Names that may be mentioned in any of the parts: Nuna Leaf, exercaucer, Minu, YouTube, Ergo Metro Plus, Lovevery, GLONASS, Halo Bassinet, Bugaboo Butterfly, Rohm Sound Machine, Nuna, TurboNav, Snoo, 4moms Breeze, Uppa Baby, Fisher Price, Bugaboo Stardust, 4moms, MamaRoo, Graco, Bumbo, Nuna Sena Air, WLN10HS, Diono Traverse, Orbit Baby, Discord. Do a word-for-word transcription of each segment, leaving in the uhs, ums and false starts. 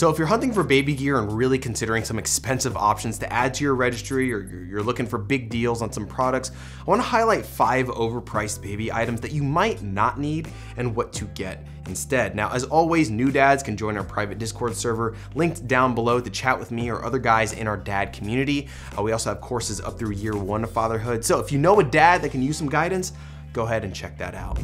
So if you're hunting for baby gear and really considering some expensive options to add to your registry, or you're looking for big deals on some products, I wanna highlight five overpriced baby items that you might not need and what to get instead. Now, as always, new dads can join our private Discord server linked down below to chat with me or other guys in our dad community. Uh, we also have courses up through year one of fatherhood. So if you know a dad that can use some guidance, go ahead and check that out.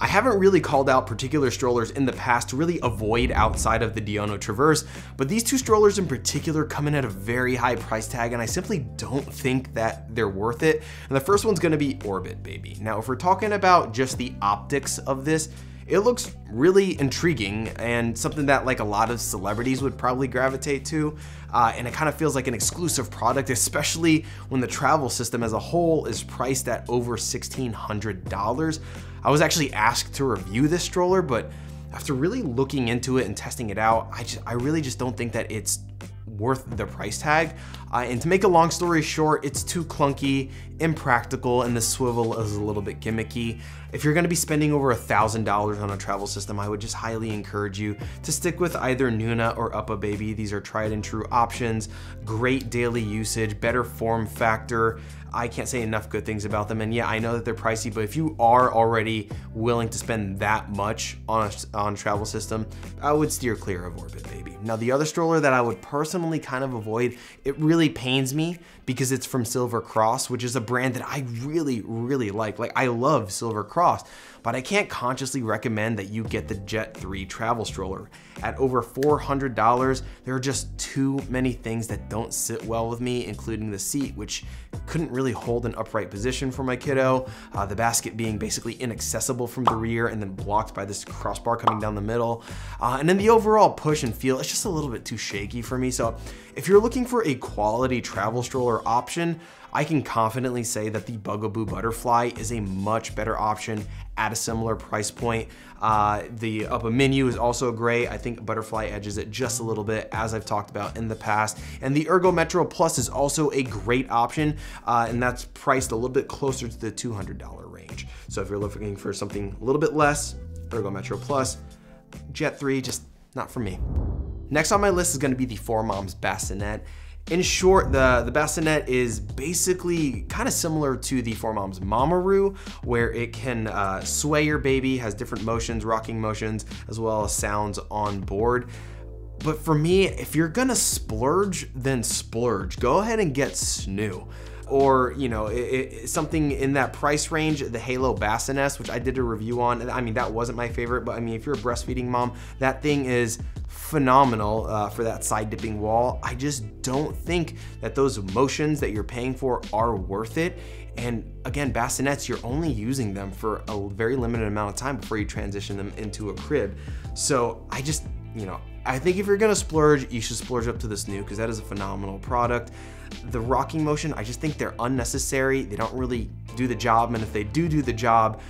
I haven't really called out particular strollers in the past to really avoid outside of the Diono Traverse, but these two strollers in particular come in at a very high price tag, and I simply don't think that they're worth it. And the first one's gonna be Orbit Baby. Now, if we're talking about just the optics of this, it looks really intriguing and something that like a lot of celebrities would probably gravitate to. Uh, and it kind of feels like an exclusive product, especially when the travel system as a whole is priced at over sixteen hundred dollars. I was actually asked to review this stroller, but after really looking into it and testing it out, I, just, I really just don't think that it's worth the price tag. Uh, and to make a long story short, it's too clunky, impractical, and the swivel is a little bit gimmicky. If you're gonna be spending over one thousand dollars on a travel system, I would just highly encourage you to stick with either Nuna or Uppa Baby. These are tried and true options, great daily usage, better form factor. I can't say enough good things about them. And yeah, I know that they're pricey, but if you are already willing to spend that much on a on travel system, I would steer clear of Orbit Baby. Now, the other stroller that I would personally kind of avoid, it really pains me because it's from Silver Cross, which is a brand that I really, really like. Like, I love Silver Cross, but I can't consciously recommend that you get the Jet three travel stroller. At over four hundred dollars, there are just too many things that don't sit well with me, including the seat, which couldn't really hold an upright position for my kiddo, uh, the basket being basically inaccessible from the rear and then blocked by this crossbar coming down the middle. Uh, and then the overall push and feel, it's just a little bit too shaky for me. So if you're looking for a quality travel stroller option, I can confidently say that the Bugaboo Butterfly is a much better option at a similar price point. Uh, the Uppa Minu is also great. I think Butterfly edges it just a little bit, as I've talked about in the past. And the Ergo Metro Plus is also a great option, uh, and that's priced a little bit closer to the two hundred dollar range. So if you're looking for something a little bit less, Ergo Metro Plus, Jet three, just not for me. Next on my list is gonna be the four moms Bassinet. In short, the, the bassinet is basically kind of similar to the four moms MamaRoo, where it can uh, sway your baby, has different motions, rocking motions, as well as sounds on board. But for me, if you're gonna splurge, then splurge. Go ahead and get Snoo. Or, you know, it, it, something in that price range, the Halo Bassinet, which I did a review on. I mean, that wasn't my favorite, but I mean, if you're a breastfeeding mom, that thing is phenomenal uh, for that side dipping wall. I just don't think that those motions that you're paying for are worth it. And again, bassinets, you're only using them for a very limited amount of time before you transition them into a crib. So I just, you know, I think if you're gonna splurge, you should splurge up to this new, because that is a phenomenal product. The rocking motion, I just think they're unnecessary. They don't really do the job. And if they do do the job,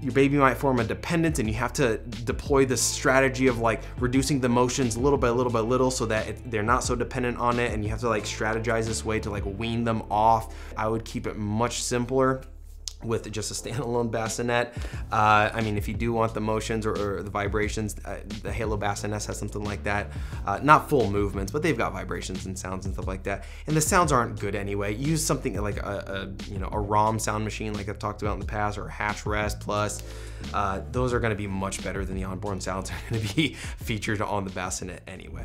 your baby might form a dependence, and you have to deploy this strategy of like reducing the motions little by little by little so that it, they're not so dependent on it. And you have to like strategize this way to like wean them off. I would keep it much simpler with just a standalone bassinet. Uh, I mean, if you do want the motions or, or the vibrations, uh, the Halo Bassinet has something like that. Uh, not full movements, but they've got vibrations and sounds and stuff like that. And the sounds aren't good anyway. Use something like a, a you know a ROM sound machine, like I've talked about in the past, or a Hatch Rest Plus. Uh, those are gonna be much better than the onboard sounds that are gonna be featured on the bassinet anyway.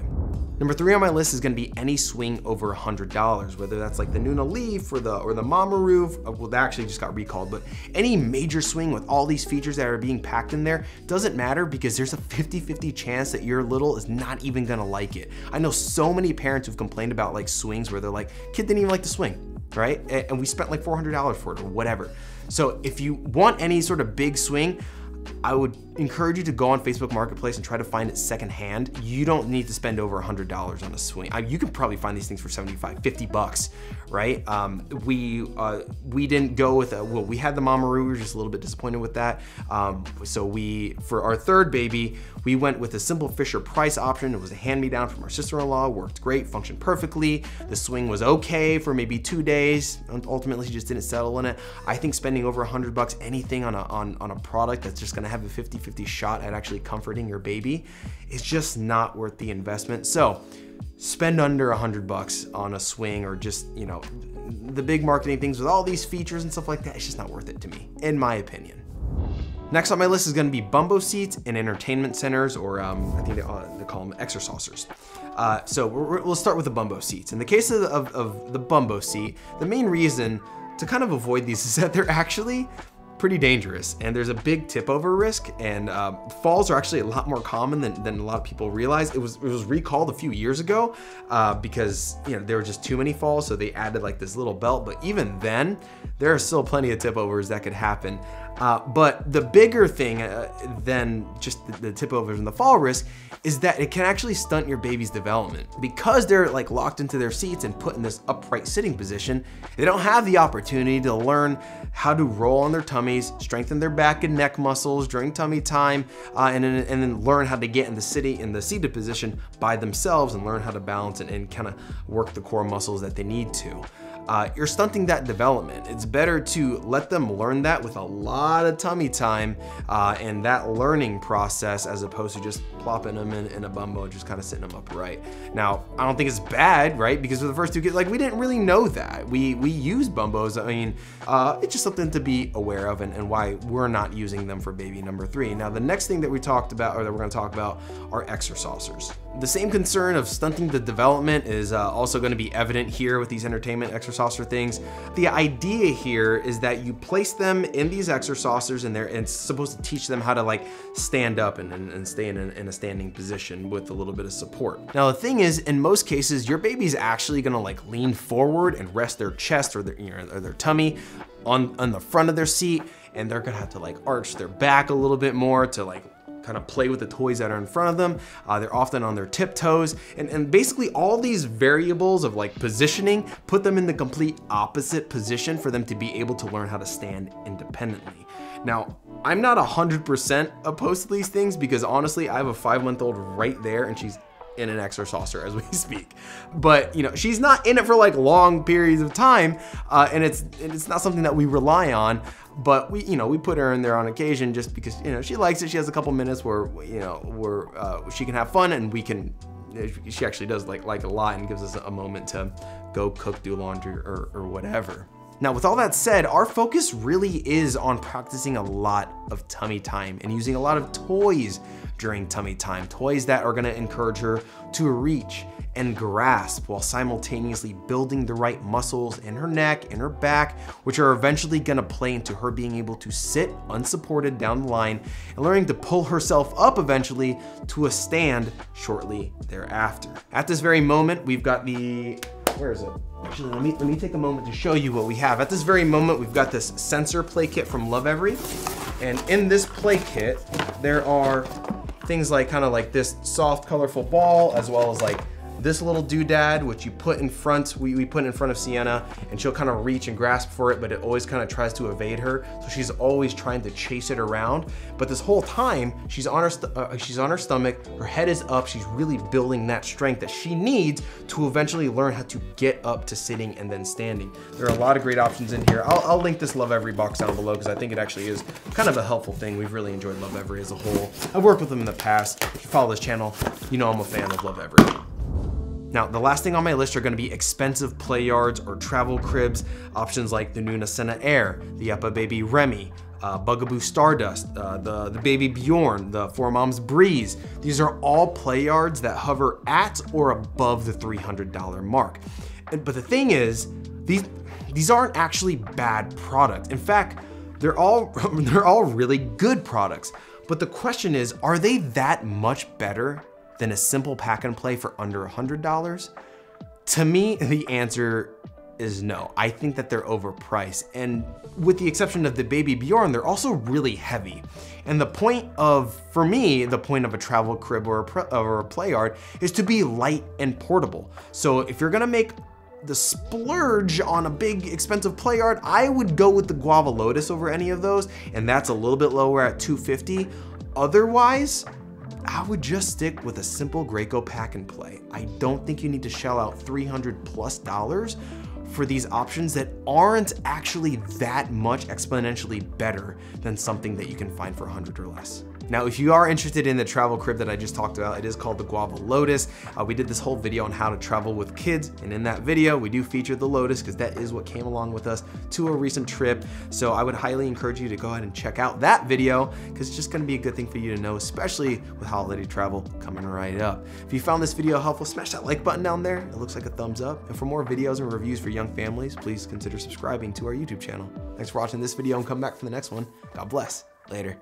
Number three on my list is gonna be any swing over one hundred dollars, whether that's like the Nuna Leaf or the or the MamaRoo. Well, that actually just got recalled, but any major swing with all these features that are being packed in there doesn't matter, because there's a fifty fifty chance that your little is not even gonna like it. I know so many parents who've complained about like swings where they're like, kid didn't even like the swing, right? And we spent like four hundred dollars for it or whatever. So if you want any sort of big swing, I would encourage you to go on Facebook Marketplace and try to find it secondhand. You don't need to spend over one hundred dollars on a swing. I, you can probably find these things for seventy-five, fifty bucks, right? Um, we uh, we didn't go with, a, well, we had the MamaRoo, we were just a little bit disappointed with that. Um, so we, for our third baby, we went with a simple Fisher Price option. It was a hand-me-down from our sister-in-law, worked great, functioned perfectly. The swing was okay for maybe two days. Ultimately, she just didn't settle in it. I think spending over one hundred bucks, anything on a, on, on a product that's just gonna have a fifty fifty fifty shot at actually comforting your baby, it's just not worth the investment. So spend under a hundred bucks on a swing, or just, you know, the big marketing things with all these features and stuff like that. It's just not worth it to me, in my opinion. Next on my list is gonna be Bumbo seats in entertainment centers, or um, I think they, uh, they call them exercaucers. Uh, so we're, we'll start with the Bumbo seats. In the case of the, of, of the Bumbo seat, the main reason to kind of avoid these is that they're actually pretty dangerous, and there's a big tip over risk, and uh, falls are actually a lot more common than, than a lot of people realize. It was it was recalled a few years ago uh, because, you know, there were just too many falls, so they added like this little belt, but even then, there are still plenty of tip overs that could happen. Uh, but the bigger thing uh, than just the, the tip overs and the fall risk is that it can actually stunt your baby's development. Because they're like locked into their seats and put in this upright sitting position, they don't have the opportunity to learn how to roll on their tummies, strengthen their back and neck muscles during tummy time, uh, and, then, and then learn how to get in the city, in the seated position by themselves, and learn how to balance and, and kind of work the core muscles that they need to. Uh, you're stunting that development. It's better to let them learn that with a lot of tummy time uh, and that learning process, as opposed to just plopping them in, in a Bumbo and just kind of sitting them upright. Now, I don't think it's bad, right? Because for the first two kids, like, we didn't really know that. We we use Bumbos. I mean, uh, it's just something to be aware of, and, and why we're not using them for baby number three. Now, the next thing that we talked about, or that we're gonna talk about, are exercaucers. The same concern of stunting the development is uh, also gonna be evident here with these entertainment exercise saucer things. The idea here is that you place them in these exercaucers, and they're and it's supposed to teach them how to like stand up and, and, and stay in, in a standing position with a little bit of support. Now the thing is, in most cases, your baby's actually gonna like lean forward and rest their chest or their, you know, or their tummy on, on the front of their seat, and they're gonna have to like arch their back a little bit more to like kind of play with the toys that are in front of them. Uh, they're often on their tiptoes, and, and basically all these variables of like positioning put them in the complete opposite position for them to be able to learn how to stand independently. Now, I'm not one hundred percent opposed to these things, because honestly, I have a five-month-old right there, and she's in an exercaucer as we speak. But, you know, she's not in it for like long periods of time, uh, and it's and it's not something that we rely on. But we, you know, we put her in there on occasion just because, you know, she likes it. She has a couple minutes where, you know, where uh, she can have fun, and we can. She actually does like like a lot, and gives us a moment to go cook, do laundry, or, or whatever. Now, with all that said, our focus really is on practicing a lot of tummy time and using a lot of toys during tummy time, toys that are gonna encourage her to reach and grasp while simultaneously building the right muscles in her neck, in her back, which are eventually gonna play into her being able to sit unsupported down the line and learning to pull herself up eventually to a stand shortly thereafter. At this very moment, we've got the, where is it? Actually, let me, let me take a moment to show you what we have. At this very moment, we've got this sensor play kit from Lovevery. And in this play kit, there are things like kind of like this soft, colorful ball, as well as like this little doodad, which you put in front, we, we put in front of Sienna, and she'll kind of reach and grasp for it, but it always kind of tries to evade her. So she's always trying to chase it around. But this whole time, she's on her, uh, she's on her stomach, her head is up, she's really building that strength that she needs to eventually learn how to get up to sitting and then standing. There are a lot of great options in here. I'll, I'll link this Lovevery box down below, because I think it actually is kind of a helpful thing. We've really enjoyed Lovevery as a whole. I've worked with them in the past. If you follow this channel, you know I'm a fan of Lovevery. Now, the last thing on my list are gonna be expensive play yards or travel cribs, options like the Nuna Sena Air, the Uppa Baby Remy, uh, Bugaboo Stardust, uh, the, the Baby Bjorn, the four moms Breeze. These are all play yards that hover at or above the three hundred dollar mark. And, but the thing is, these, these aren't actually bad products. In fact, they're all, they're all really good products. But the question is, are they that much better than a simple pack and play for under one hundred dollars? To me, the answer is no. I think that they're overpriced. And with the exception of the Baby Bjorn, they're also really heavy. And the point of, for me, the point of a travel crib or a, or a play yard is to be light and portable. So if you're gonna make the splurge on a big expensive play yard, I would go with the Guava Lotus over any of those, and that's a little bit lower at two hundred fifty dollars. Otherwise, I would just stick with a simple Graco pack and play. I don't think you need to shell out three hundred plus dollars for these options that aren't actually that much exponentially better than something that you can find for one hundred or less. Now, if you are interested in the travel crib that I just talked about, it is called the Guava Lotus. Uh, we did this whole video on how to travel with kids, and in that video, we do feature the Lotus because that is what came along with us to a recent trip. So I would highly encourage you to go ahead and check out that video because it's just gonna be a good thing for you to know, especially with holiday travel coming right up. If you found this video helpful, smash that like button down there. It looks like a thumbs up. And for more videos and reviews for young families, please consider subscribing to our YouTube channel. Thanks for watching this video and come back for the next one. God bless. Later.